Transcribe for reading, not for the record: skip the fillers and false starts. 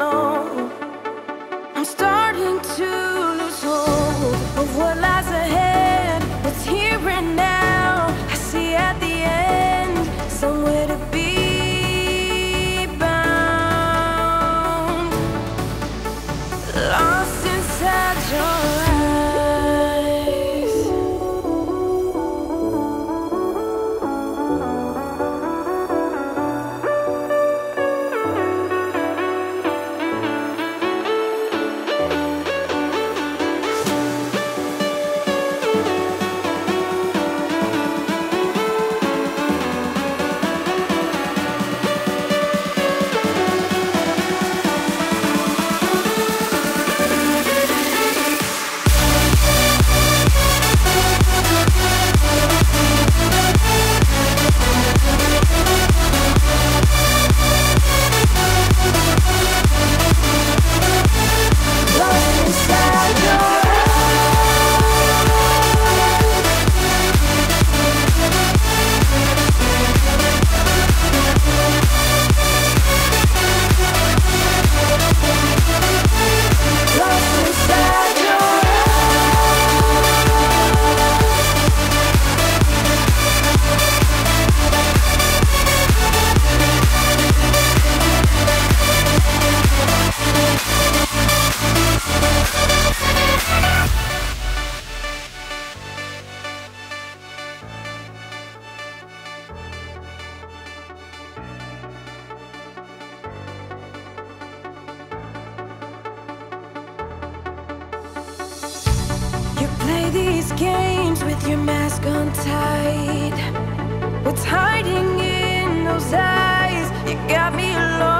know I'm starting to lose hope of what lies ahead, what's here and now. I see at the end somewhere to be bound, lost inside your eyes. These games with your mask untied, what's hiding in those eyes? You got me alone.